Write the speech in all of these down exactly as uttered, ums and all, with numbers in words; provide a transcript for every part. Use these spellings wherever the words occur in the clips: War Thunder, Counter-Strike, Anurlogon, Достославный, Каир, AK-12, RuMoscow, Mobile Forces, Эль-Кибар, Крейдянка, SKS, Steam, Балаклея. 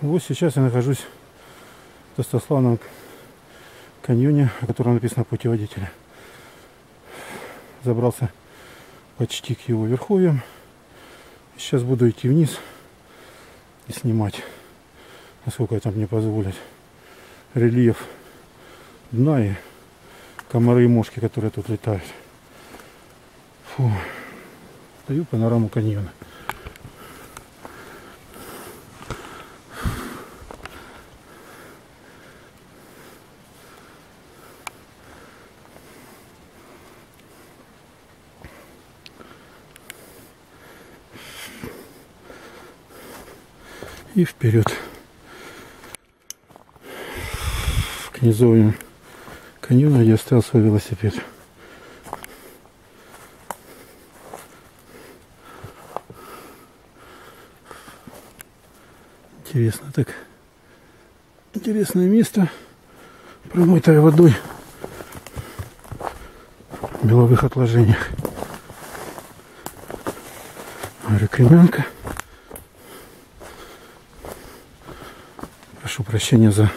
Вот сейчас я нахожусь в Достославном каньоне, о котором написано путеводителя. Забрался почти к его верховьям. Сейчас буду идти вниз и снимать, насколько это мне позволит, рельеф дна и комары и мошки, которые тут летают. Фу. Даю панораму каньона. И вперед к низовью каньона, где оставил свой велосипед. Интересно так. Интересное место, промытое водой в меловых отложениях. Рекремянка. Прошу прощения за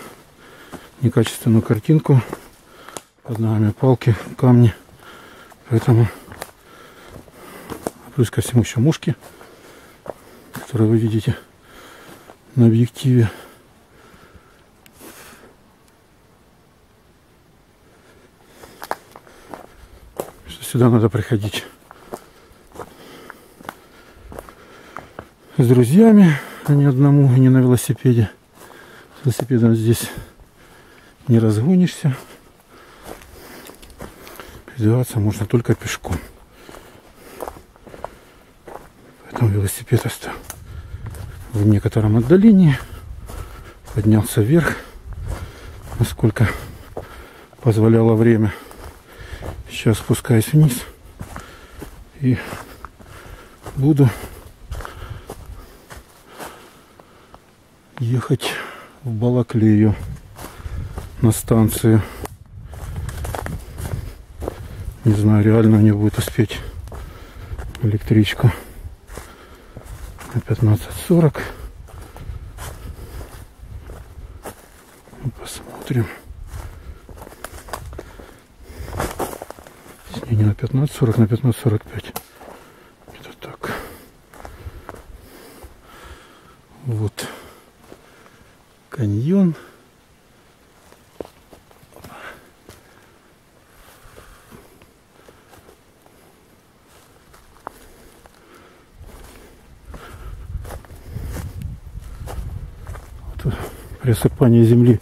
некачественную картинку. Под ногами палки, камни. Поэтому плюс ко всему еще мушки, которые вы видите на объективе. Что сюда надо приходить с друзьями, а не одному, не на велосипеде. Велосипедом здесь не разгонишься. Передвигаться можно только пешком. Поэтому велосипед оставил в некотором отдалении. Поднялся вверх, насколько позволяло время. Сейчас спускаюсь вниз и буду ехать в Балаклею на станцию. Не знаю, реально мне будет успеть электричку на пятнадцать сорок. Посмотрим. Не, не на пятнадцать сорок, на пятнадцать сорок пять. Это так. Вот каньон. Вот при осыпании земли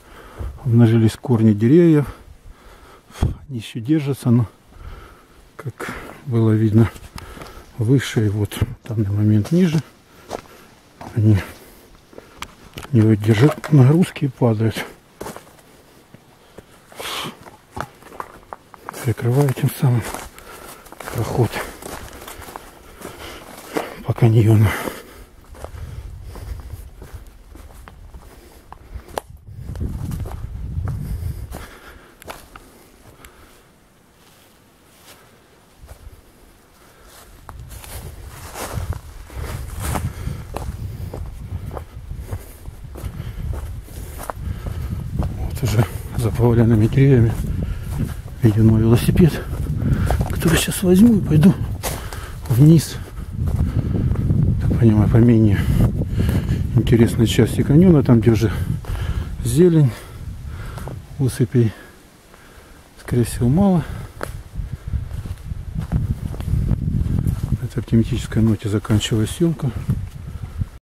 обнажились корни деревьев. Они еще держатся, но, как было видно, выше и вот в данный момент ниже. Они не выдержат нагрузки и падают, прикрывая тем самым проход по каньону. Уже за поваленными деревьями виден мой велосипед, который сейчас возьму и пойду вниз. Так понимаю, по менее интересной части каньона, там где уже зелень, усыпей скорее всего мало. На этой оптимистической ноте заканчиваю съемку.